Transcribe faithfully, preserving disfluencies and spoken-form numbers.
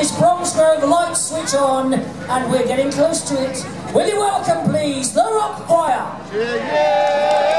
this Bromsgrove light switch on, and we're getting close to it. Will you welcome, please, the Rock Choir? Yeah, yeah.